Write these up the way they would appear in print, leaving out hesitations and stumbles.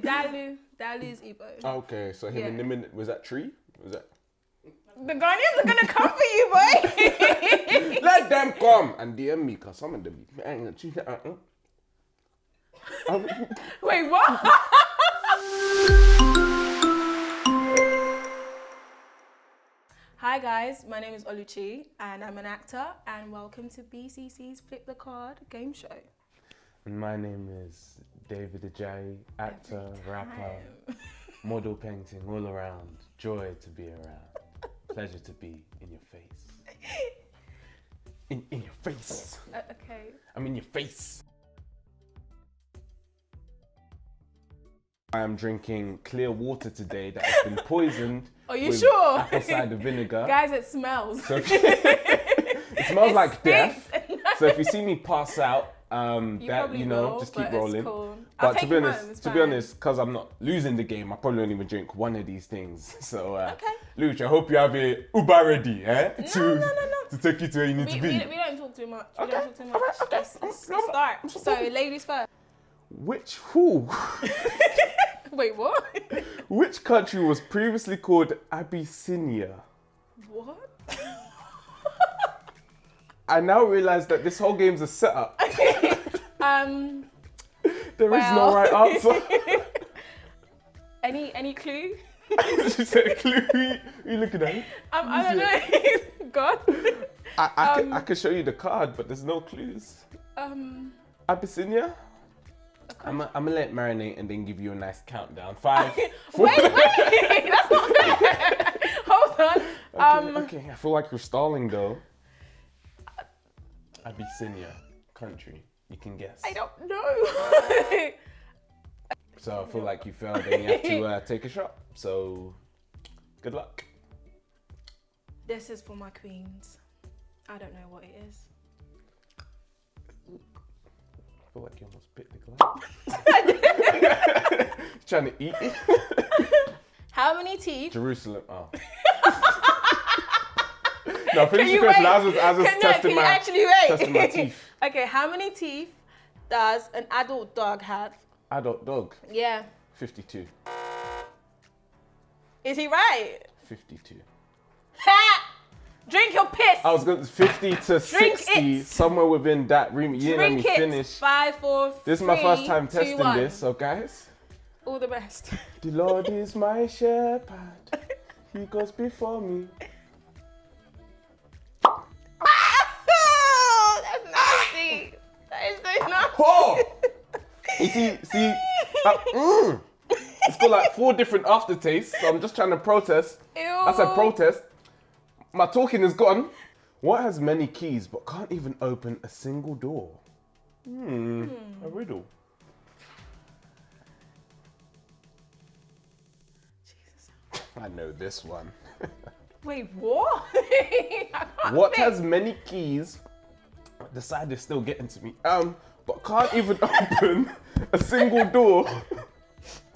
Sorry, Dalu. Dalu is Igbo. Okay, so him and Nimin, was that tree? Was that? The Ghanaians are gonna come for you, boy. Let them come and DM me, cause some of them. Wait, what? Hi guys, my name is Oluchi and I'm an actor, and welcome to BCC's Flip The Card Game Show. And my name is David Ajay, actor, rapper, model, painting, all around. Joy to be around. Pleasure to be in your face. In your face. Okay. I'm in your face. I am drinking clear water today that has been poisoned. Are you sure? Apple cider vinegar. Guys, it smells. So it smells like death. So if you see me pass out, you know, just keep rolling. Cool. But to be honest, because I'm not losing the game, I probably won't even drink one of these things. So, Luch, I hope you have a Uber ready, to take you to where you need to be. We don't talk too much. We don't talk too much. Okay. Let's start. So, ladies first. Wait, what? Which country was previously called Abyssinia? What? I now realise that this whole game's a setup. There is no right answer. Any clue? She said clue. Who are you looking at? I don't know. God. I can show you the card, but there's no clues. Abyssinia. Okay. I'm gonna let it marinate and then give you a nice countdown. 5. Wait, that's not fair. Hold on. Okay, I feel like you're stalling though. Abyssinia country. You can guess. I don't know. So I feel like you failed and you have to take a shot. So good luck. This is for my queens. I don't know what it is. I feel like you almost bit the glass. Trying to eat it. How many teeth? Jerusalem. Oh. No, finish the question. I was testing my teeth. Okay, how many teeth does an adult dog have? Adult dog? Yeah. 52. Is he right? 52. Ha! Drink your piss. I was going 50 to 60, somewhere within that room. You didn't let me finish. 5, 4, 3, 2, 1. This is my first time testing this, so guys. All the best. The Lord is my shepherd. He goes before me. Oh, that's nasty. That is so nasty. Oh. You see, it's got like 4 different aftertastes, so I'm just trying to protest. Ew. I said protest. My talking is gone. What has many keys but can't even open a single door? A riddle. Jesus. I know this one. Wait, what? What has many keys? The side is still getting to me. But can't even open a single door.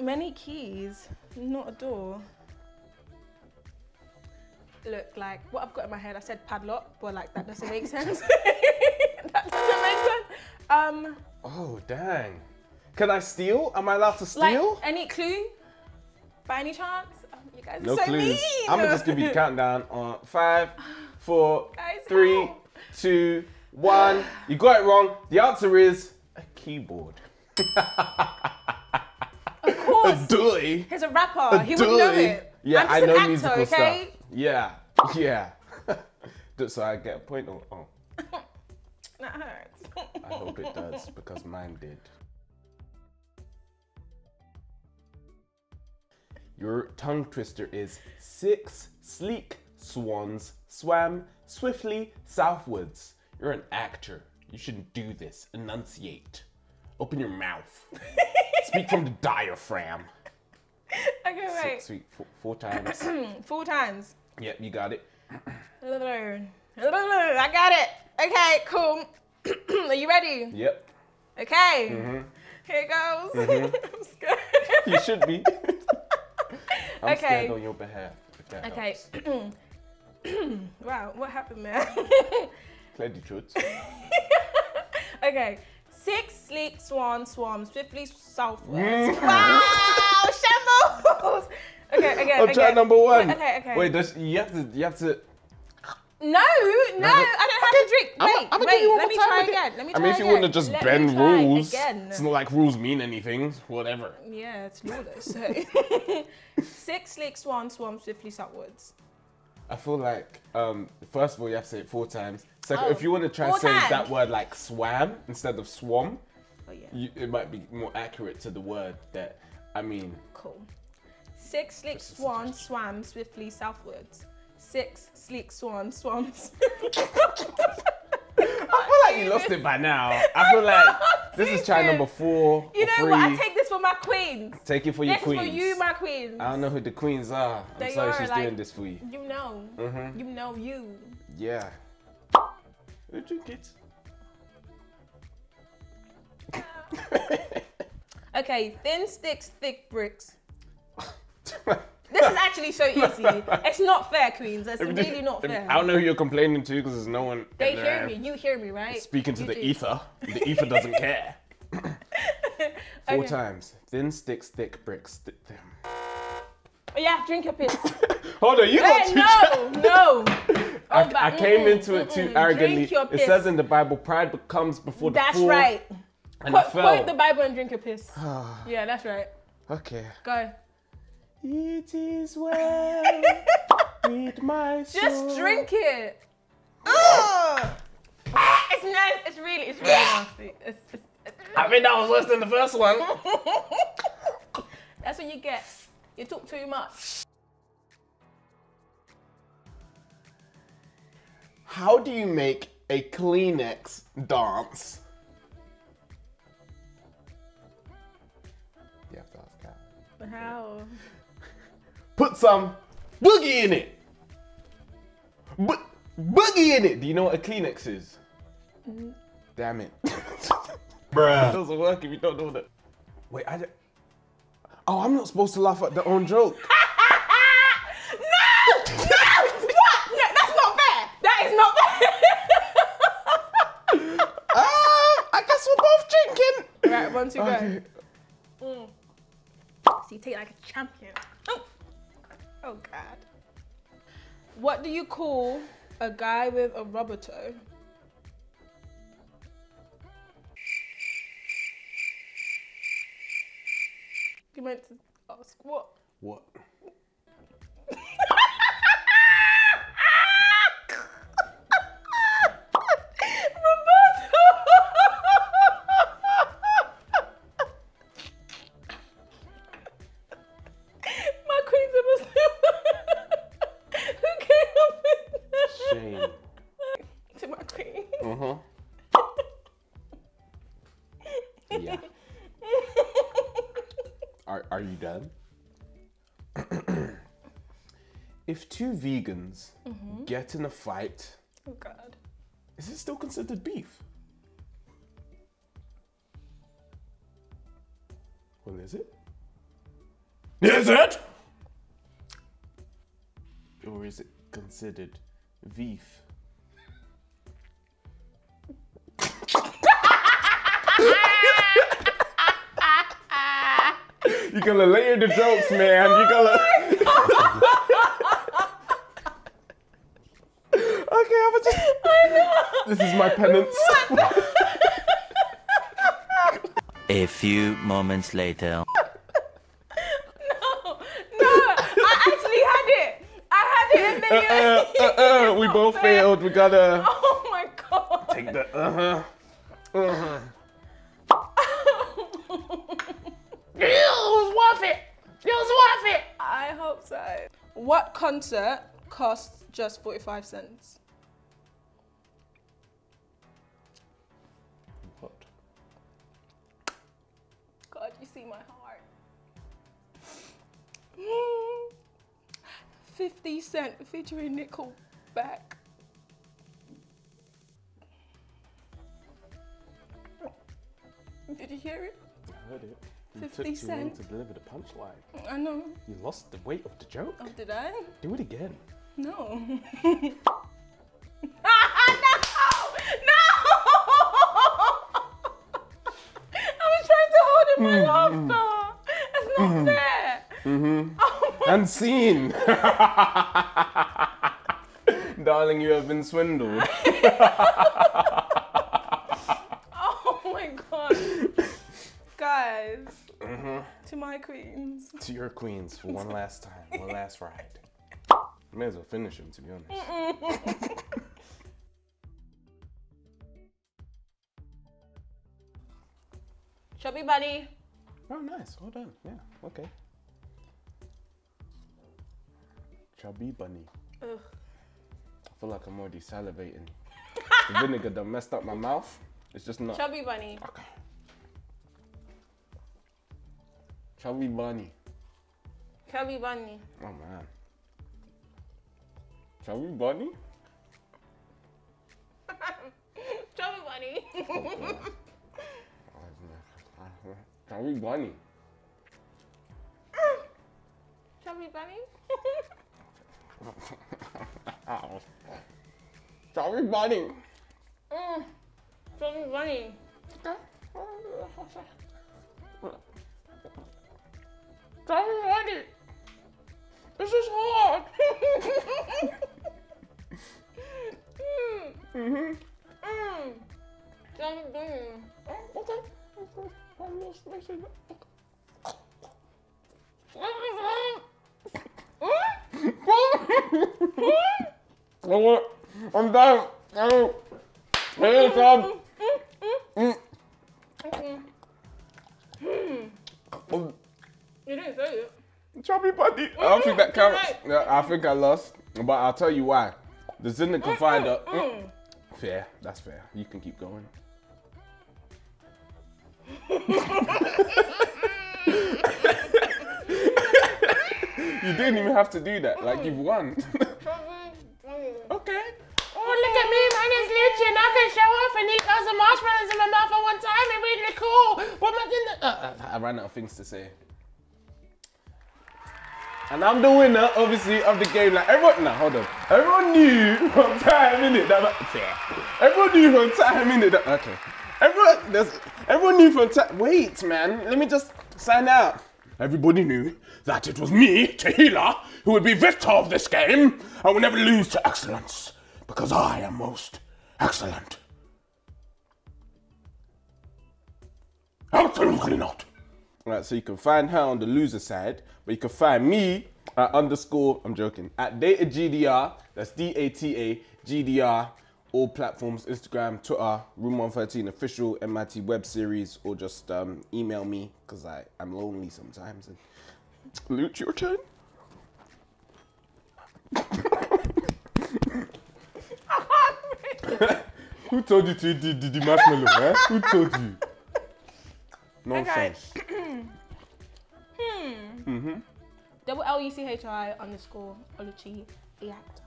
Many keys, not a door. Look, like what I've got in my head, I said padlock, but like that doesn't make sense. That doesn't make sense. Oh dang! Can I steal? Am I allowed to steal? Like, any clue? By any chance? You guys are so mean. I'm gonna just give you the countdown on 5, 4, 3, 2, 1. You got it wrong. The answer is a keyboard. Of course. A doy. He's a rapper. He would know it. Yeah, I know musical stuff. Yeah. So I get a point or oh? That hurts. I hope it does because mine did. Your tongue twister is 6 sleek swans swam swiftly southwards. You're an actor. You shouldn't do this. Enunciate. Open your mouth. Speak from the diaphragm. Okay, wait. 4 times. 4 times. Yep, you got it. I got it. Okay, cool. Are you ready? Yep. Okay. Here goes. I'm scared. You should be. I'm scared on your behalf. Okay. Wow, what happened there? Plenty truths. Okay. 6 sleek swans swiftly southwards. Wow. I'm trying number one. Okay. Wait, you have to. No, I don't have to drink. Wait, let me try again. I mean, if you wouldn't have just bend rules, it's not like rules mean anything. Whatever. Yeah, it's lawless. So. 6 slick swans, swam swiftly upwards. I feel like, first of all, you have to say it 4 times. Second, if you want to try to say that word like swam instead of swam, it might be more accurate to the word that, I mean. Cool. 6 slick swans swam swiftly southwards. 6 sleek swans. I feel like you lost it by now. I feel like this is try number 4. You know what? I take this for my queens. Take it for your queens. This for you, my queens. I don't know who the queens are. I'm sorry she's doing this for you. You know. Mm-hmm. You know you. Yeah. You drink it. Okay, thin sticks, thick bricks. This is actually so easy. It's not fair, queens. It's really not fair. I don't know who you're complaining to because there's no one. They hear me. You hear me, right? Speaking to the ether. The ether doesn't care. 4 times. Thin sticks, thick bricks. Yeah, drink your piss. Hold on, you got two. No. I came into it too arrogantly. It says in the Bible, pride comes before the fall. That's right. And I fell. Quote the Bible and drink your piss. Yeah, that's right. Okay. Go. It is well with my soul. Just drink it. Oh! It's nice. It's really nasty. I think that was worse than the first one. That's what you get. You talk too much. How do you make a Kleenex dance? You have to ask that. How? Put some boogie in it. Boogie in it. Do you know what a Kleenex is? Mm. Damn it. Bruh. It doesn't work if you don't know that. Wait, oh, I'm not supposed to laugh at their own joke. No! No, that's not fair. That is not fair. I guess we're both drinking. Right, 1, 2, okay. Go. Mm. So you take it like a champion. Oh God. What do you call a guy with a rubber toe? You meant to ask what? What? Are you done? If 2 vegans get in a fight, oh God, is it still considered beef? Well, is it? Is it? Or is it considered beef? You're gonna layer the jokes, man. You're gonna. Okay, I'm gonna just. I know. This is my penance. A few moments later. No, I actually had it. And then we both failed. We gotta. Oh my God. Take the It was worth it! I hope so. What concert costs just 45 cents? What? God, you see my heart. 50 Cent featuring Nickelback. Did you hear it? I heard it. You 50 took too long to deliver the punchline. I know. You lost the weight of the joke. Oh, did I? Do it again. No. No! I was trying to hold in my laughter. That's not fair. Oh and seen. Darling, you have been swindled. Oh my God. Guys, to my queens. To your queens for one last time, one last ride. May as well finish them, to be honest. Chubby buddy. Oh, nice. Well done. Yeah. Okay. Chubby bunny. Ugh. I feel like I'm already salivating. The vinegar done messed up my mouth. It's just not. Chubby bunny. Okay. Chubby bunny. Chubby bunny. Oh, man. Chubby bunny? Chubby bunny. Oh, Chubby bunny. Chubby bunny? Chubby bunny. Chubby bunny. Chubby bunny. This is hard. Chubby bunny. Okay. I'm done. You didn't say it. Chubby buddy. I don't think that counts. I think I lost, but I'll tell you why. The Zinda Confider. Fair. That's fair. You can keep going. You didn't even have to do that. Like, you've won. Okay. Oh, look at me. My name's Oluchi and I can show off and eat lots of marshmallows in my mouth at one time and really cool. But my I ran out of things to say. And I'm the winner, obviously, of the game. Like, everyone, hold on. Everyone knew from time in it that. Everyone knew from time in it that. Okay. Everyone knew from time. Wait, man. Let me just sign out. Everybody knew that it was me, Tehillah, who would be victor of this game. I will never lose to excellence because I am most excellent. Absolutely not. Right, so you can find her on the loser side, but you can find me at _ I'm joking, at datagdr. That's DATA GDR. All platforms: Instagram, Twitter, Room113 official, MIT web series, or just email me because I'm lonely sometimes. And Luke, your turn. Who told you to eat the marshmallow? Eh? Who told you? Nonsense. Okay. WLUCHI_Oluchi the actor.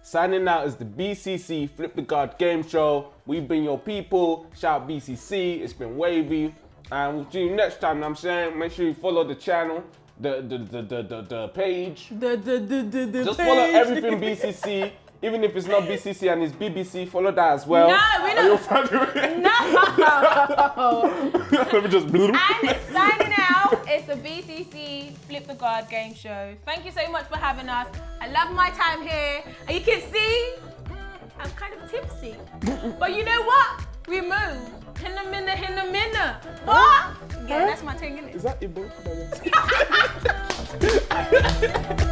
Signing out is the BCC Flip The Card Game Show. We've been your people. Shout BCC. It's been wavy. And we'll see you next time, you know what I'm saying? Make sure you follow the channel, the page. Just follow everything BCC. Even if it's not BCC and it's BBC, follow that as well. No, we don't. No. Let me just. And signing out, it's the BCC Flip The Card Game Show. Thank you so much for having us. I love my time here. And you can see, I'm kind of tipsy. But you know what? We move. Hinna-minna, hinna-minna. What? Yeah, that's my thing, isn't it? Is that Igbo?